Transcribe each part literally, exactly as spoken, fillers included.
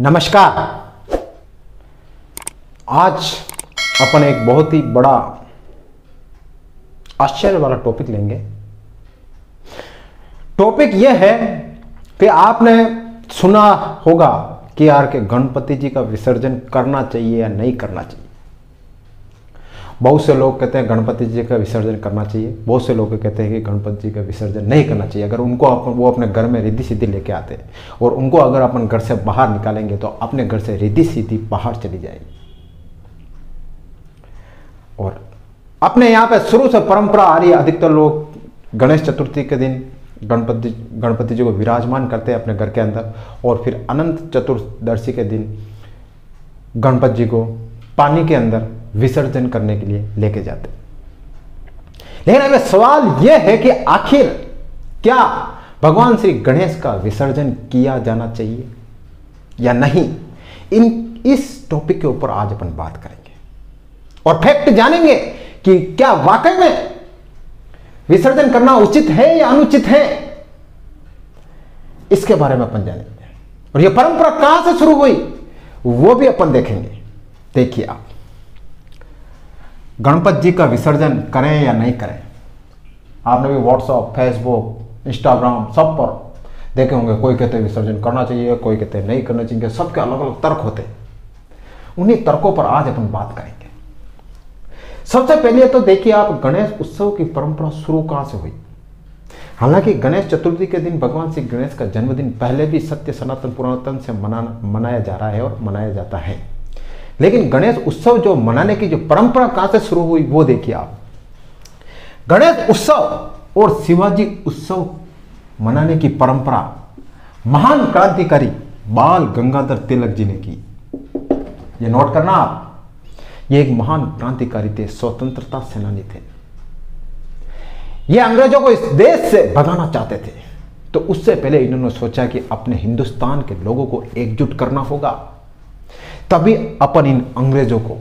नमस्कार। आज अपन एक बहुत ही बड़ा आश्चर्य वाला टॉपिक लेंगे। टॉपिक यह है कि आपने सुना होगा कि यार के गणपति जी का विसर्जन करना चाहिए या नहीं करना चाहिए। बहुत से लोग कहते हैं गणपति जी का विसर्जन करना चाहिए, बहुत से लोग कहते हैं कि गणपति जी का विसर्जन नहीं करना चाहिए। अगर उनको आप, वो अपने घर में रिद्धि सिद्धि लेके आते हैं और उनको अगर अपन घर से बाहर निकालेंगे तो अपने घर से रिद्धि सिद्धि बाहर चली जाएगी। और अपने यहाँ पे शुरू से परंपरा आ रही है, अधिकतर लोग गणेश चतुर्थी के दिन गणपति गणपति जी को विराजमान करते हैं अपने घर के अंदर, और फिर अनंत चतुर्दशी के दिन गणपति जी को पानी के अंदर विसर्जन करने के लिए लेके जाते हैं। लेकिन अब सवाल यह है कि आखिर क्या भगवान श्री गणेश का विसर्जन किया जाना चाहिए या नहीं। इन इस टॉपिक के ऊपर आज अपन बात करेंगे और फैक्ट जानेंगे कि क्या वाकई में विसर्जन करना उचित है या अनुचित है, इसके बारे में अपन जानेंगे। और यह परंपरा कहां से शुरू हुई वो भी अपन देखेंगे। देखिए, आप गणपति जी का विसर्जन करें या नहीं करें, आपने भी व्हाट्सएप, फेसबुक, इंस्टाग्राम सब पर देखे होंगे। कोई कहते हैं विसर्जन करना चाहिए, कोई कहते हैं नहीं करना चाहिए। सबके अलग अलग तर्क होते हैं, उन्हीं तर्कों पर आज अपन बात करेंगे। सबसे पहले तो देखिए आप, गणेश उत्सव की परंपरा शुरू कहां से हुई। हालांकि गणेश चतुर्थी के दिन भगवान श्री गणेश का जन्मदिन पहले भी सत्य सनातन पुरातन से मनाना मनाया जा रहा है और मनाया जाता है, लेकिन गणेश उत्सव जो मनाने की जो परंपरा कहां से शुरू हुई वो देखिए आप। गणेश उत्सव और शिवाजी उत्सव मनाने की परंपरा महान क्रांतिकारी बाल गंगाधर तिलक जी ने की। ये नोट करना आप, ये एक महान क्रांतिकारी थे, स्वतंत्रता सेनानी थे। ये अंग्रेजों को इस देश से भगाना चाहते थे, तो उससे पहले इन्होंने सोचा कि अपने हिंदुस्तान के लोगों को एकजुट करना होगा, तभी अपन इन अंग्रेजों को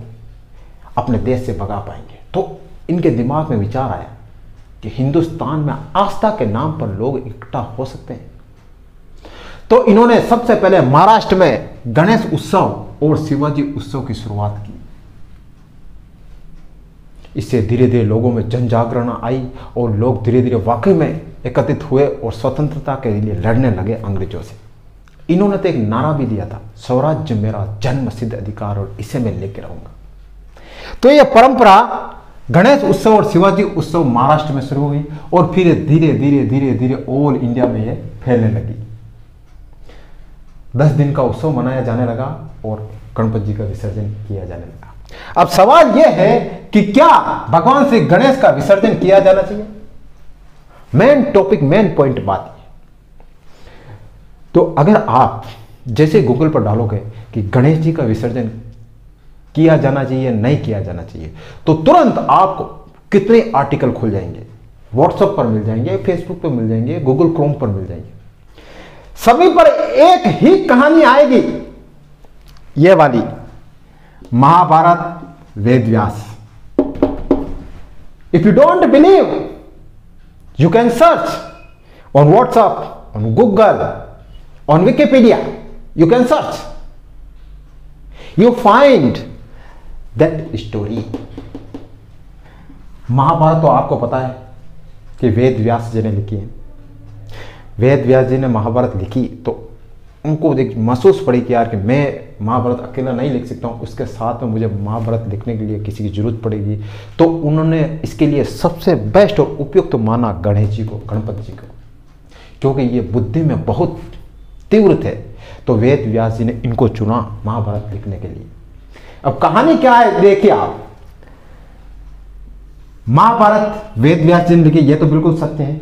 अपने देश से भगा पाएंगे। तो इनके दिमाग में विचार आया कि हिंदुस्तान में आस्था के नाम पर लोग इकट्ठा हो सकते हैं, तो इन्होंने सबसे पहले महाराष्ट्र में गणेश उत्सव और शिवाजी उत्सव की शुरुआत की। इससे धीरे धीरे लोगों में जन जागरण आई और लोग धीरे धीरे वाकई में एकत्रित हुए और स्वतंत्रता के लिए लड़ने लगे अंग्रेजों से। इन्होंने तो एक नारा भी दिया था, स्वराज्य मेरा जन्म सिद्ध अधिकार, और इसे मैं लेकर रहूंगा। तो यह परंपरा गणेश उत्सव और शिवाजी उत्सव महाराष्ट्र में शुरू हुई और फिर धीरे धीरे धीरे धीरे ऑल इंडिया में यह फैलने लगी। दस दिन का उत्सव मनाया जाने लगा और गणपति जी का विसर्जन किया जाने लगा। अब सवाल यह है कि क्या भगवान श्री गणेश का विसर्जन किया जाना चाहिए। मेन टॉपिक, मेन पॉइंट बात है। तो अगर आप जैसे गूगल पर डालोगे कि गणेश जी का विसर्जन किया जाना चाहिए, नहीं किया जाना चाहिए, तो तुरंत आपको कितने आर्टिकल खुल जाएंगे। व्हाट्सएप पर मिल जाएंगे, फेसबुक पर मिल जाएंगे, गूगल क्रोम पर मिल जाएंगे। सभी पर एक ही कहानी आएगी, यह वाली, Mahabharat Ved Vyas. If you don't believe you can search on WhatsApp, on Google, on Wikipedia, you can search, you find that story. Mahabharat तो आपको पता है कि वेद व्यास जी ने लिखी है। वेद व्यास जी ने महाभारत लिखी तो उनको महसूस पड़ी कि यार कि मैं महाभारत अकेला नहीं लिख सकता हूँ, उसके साथ में मुझे महाभारत लिखने के लिए किसी की जरूरत पड़ेगी। तो उन्होंने इसके लिए सबसे बेस्ट और उपयुक्त माना गणेश जी को, गणपति जी को, क्योंकि ये बुद्धि में बहुत तीव्र थे। तो वेद व्यास जी ने इनको चुना महाभारत लिखने के लिए। अब कहानी क्या है देखिए आप। महाभारत वेद व्यास जी ने लिखी, ये तो बिल्कुल सत्य है,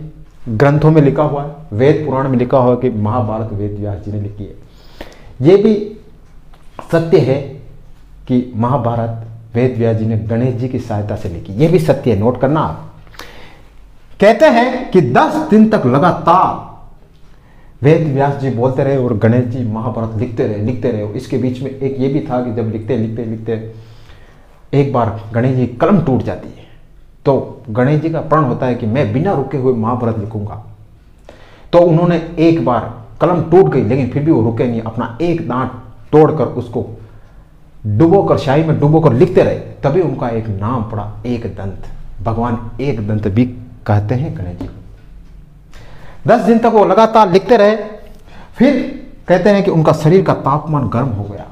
ग्रंथों में लिखा हुआ है, वेद पुराण में लिखा हुआ है कि महाभारत वेद व्यास जी ने लिखी है। ये भी सत्य है कि महाभारत वेद व्यास जी ने गणेश जी की सहायता से लिखी, यह भी सत्य है। नोट करना आप। कहते हैं कि दस दिन तक लगातार वेद व्यास जी बोलते रहे और गणेश जी महाभारत लिखते रहे लिखते रहे इसके बीच में एक ये भी था कि जब लिखते लिखते लिखते एक बार गणेश जी कलम टूट जाती है, तो गणेश जी का प्रण होता है कि मैं बिना रुके हुए महाभारत लिखूंगा। तो उन्होंने एक बार कलम टूट गई, लेकिन फिर भी वो रुके नहीं, अपना एक दांत तोड़कर उसको डुबोकर शाही में डुबोकर लिखते रहे, तभी उनका एक नाम पड़ा एक दंत। भगवान एक दंत भी कहते हैं गणेश जी को। दस दिन तक वो लगातार लिखते रहे। फिर कहते हैं कि उनका शरीर का तापमान गर्म हो गया।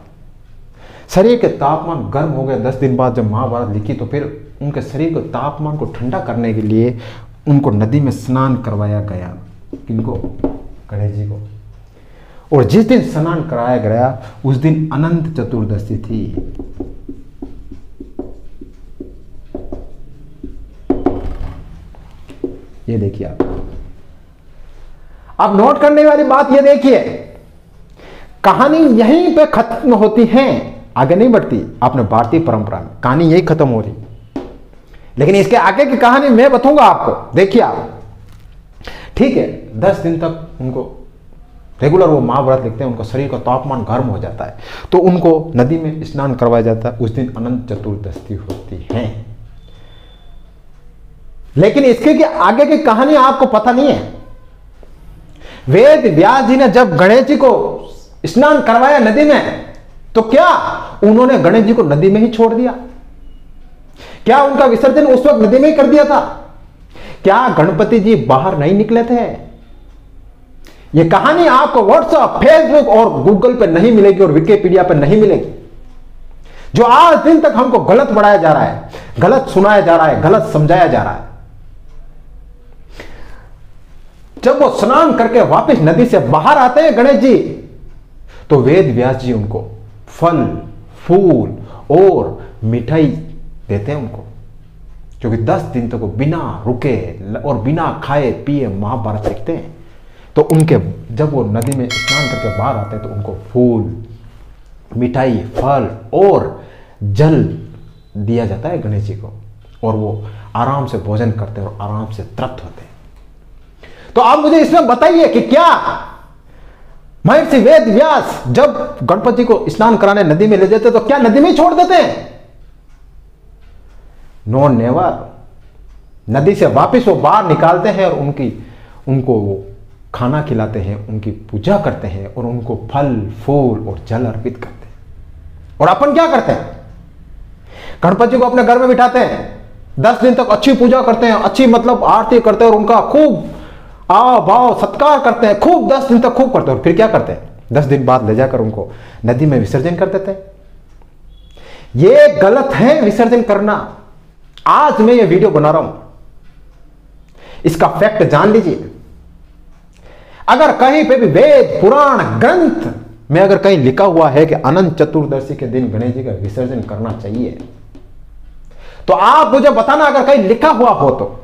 शरीर के तापमान गर्म हो गया। दस दिन बाद जब महाभारत लिखी तो फिर उनके शरीर को तापमान को ठंडा करने के लिए उनको नदी में स्नान करवाया गया। किनको? गणेश जी को। और जिस दिन स्नान कराया गया उस दिन अनंत चतुर्दशी थी। ये देखिए आप, अब नोट करने वाली बात ये देखिए, कहानी यहीं पे खत्म होती है, आगे नहीं बढ़ती। आपने भारतीय परंपरा में कहानी यही खत्म हो रही, लेकिन इसके आगे की कहानी मैं बताऊंगा आपको। देखिए आप, ठीक है, दस दिन तक उनको रेगुलर वो महाभारत लिखते हैं, उनका शरीर का तापमान गर्म हो जाता है तो उनको नदी में स्नान करवाया जाता है। उस दिन अनंत चतुर्दशी होती है। लेकिन इसके की आगे की कहानी आपको पता नहीं है। वेद व्यास जी ने जब गणेश जी को स्नान करवाया नदी में, तो क्या उन्होंने गणेश जी को नदी में ही छोड़ दिया? क्या उनका विसर्जन उस वक्त नदी में ही कर दिया था? क्या गणपति जी बाहर नहीं निकले थे? ये कहानी आपको व्हाट्सएप, फेसबुक और गूगल पे नहीं मिलेगी और विकिपीडिया पे नहीं मिलेगी। जो आज दिन तक हमको गलत बढ़ाया जा रहा है, गलत सुनाया जा रहा है, गलत समझाया जा रहा है। जब वो स्नान करके वापस नदी से बाहर आते हैं गणेश जी, तो वेद व्यास जी उनको फल फूल और मिठाई देते हैं उनको, क्योंकि दस दिन तक वो बिना रुके और बिना खाए पिए महाभारत लिखते हैं। तो उनके जब वो नदी में स्नान करके बाहर आते हैं तो उनको फूल, मिठाई, फल और जल दिया जाता है गणेश जी को, और वो आराम से भोजन करते हैं और आराम से तृप्त होते हैं। तो आप मुझे इसमें बताइए कि क्या महर्षि वेद व्यास जब गणपति को स्नान कराने नदी में ले जाते तो क्या नदी में छोड़ देते हैं? No, never. नदी से वापस वो बाहर निकालते हैं और उनकी उनको वो खाना खिलाते हैं, उनकी पूजा करते हैं और उनको फल फूल और जल अर्पित करते हैं। और अपन क्या करते हैं? गणपति को अपने घर में बिठाते हैं, दस दिन तक अच्छी पूजा करते हैं, अच्छी मतलब आरती करते हैं और उनका खूब आव भाव सत्कार करते हैं, खूब दस दिन तक खूब करते हैं। और फिर क्या करते हैं? दस दिन बाद ले जाकर उनको नदी में विसर्जन कर देते हैं। ये गलत है विसर्जन करना। आज मैं ये वीडियो बना रहा हूं, इसका फैक्ट जान लीजिए। अगर कहीं पे भी वेद पुराण ग्रंथ में अगर कहीं लिखा हुआ है कि अनंत चतुर्दशी के दिन गणेश जी का विसर्जन करना चाहिए, तो आप मुझे बताना अगर कहीं लिखा हुआ हो तो।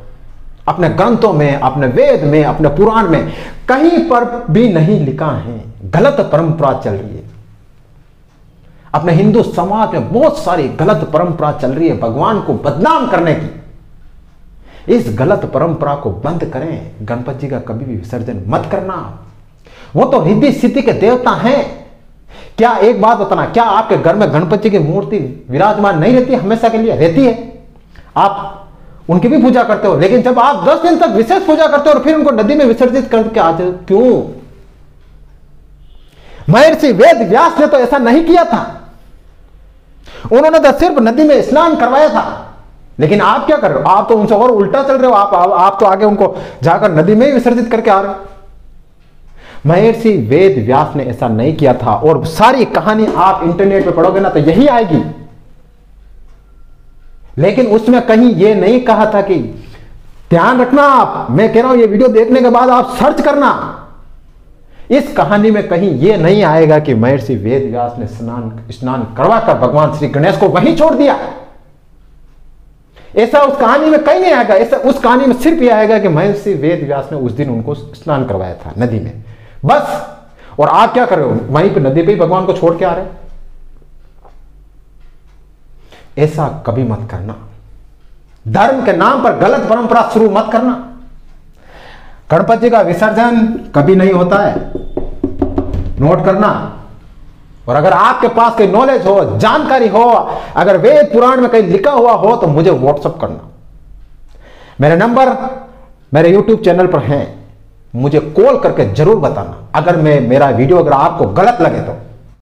अपने ग्रंथों में, अपने वेद में, अपने पुराण में कहीं पर भी नहीं लिखा है। गलत परंपरा चल रही है अपने हिंदू समाज में, बहुत सारी गलत परंपरा चल रही है भगवान को बदनाम करने की। इस गलत परंपरा को बंद करें। गणपति जी का कभी भी विसर्जन मत करना। वो तो रिद्धि सिद्धि के देवता हैं। क्या एक बात बताना, क्या आपके घर में गणपति की मूर्ति विराजमान नहीं रहती? हमेशा के लिए रहती है, आप उनकी भी पूजा करते हो। लेकिन जब आप दस दिन तक विशेष पूजा करते हो और फिर उनको नदी में विसर्जित करके आते हो, क्यों? महर्षि वेद व्यास ने तो ऐसा नहीं किया था। उन्होंने तो सिर्फ नदी में स्नान करवाया था। लेकिन आप क्या कर रहे हो? आप तो उनसे और उल्टा चल रहे हो। आप आप, आप तो आगे उनको जाकर नदी में ही विसर्जित करके आ रहे हो। महर्षि वेद व्यास ने ऐसा नहीं किया था। और सारी कहानी आप इंटरनेट पे पढ़ोगे ना तो यही आएगी। लेकिन उसमें कहीं यह नहीं कहा था कि ध्यान रखना आप, मैं कह रहा हूं ये वीडियो देखने के बाद आप सर्च करना, इस कहानी में कहीं यह नहीं आएगा कि महर्षि वेद व्यास ने स्नान स्नान करवाकर भगवान श्री गणेश को वहीं छोड़ दिया। ऐसा उस कहानी में कहीं नहीं आएगा। ऐसा उस कहानी में सिर्फ यह आएगा कि महर्षि वेद व्यास ने उस दिन उनको स्नान करवाया था नदी में, बस। और आप क्या कर रहे हो? वहीं पे नदी पे ही भगवान को छोड़ के आ रहे। ऐसा कभी मत करना। धर्म के नाम पर गलत परंपरा शुरू मत करना। गणपति का विसर्जन कभी नहीं होता है, नोट करना। और अगर आपके पास कोई नॉलेज हो, जानकारी हो, अगर वेद पुराण में कहीं लिखा हुआ हो तो मुझे व्हाट्सएप करना। मेरे नंबर मेरे यूट्यूब चैनल पर हैं, मुझे कॉल करके जरूर बताना। अगर मैं मेरा वीडियो अगर आपको गलत लगे तो